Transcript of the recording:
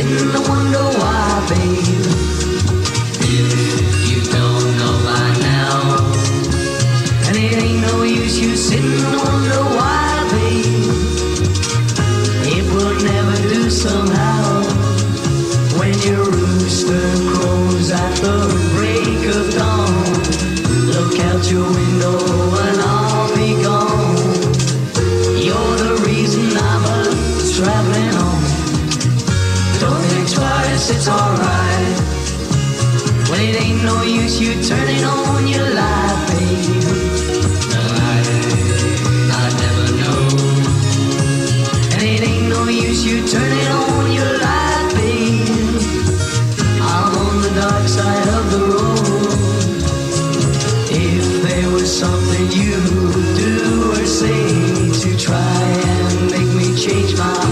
sitting to wonder why, babe. If you don't know by now, and it ain't no use you sitting to wonder why, babe. It will never do somehow when your rooster crows at the break of dawn. Look out your window and I'll be gone. You're the reason I'm a traveling on. Don't think twice, it's alright. When it ain't no use you turning on your light, baby. The light I never know. And it ain't no use you turning on your light, baby. I'm on the dark side of the road. If there was something you would do or say to try and make me change my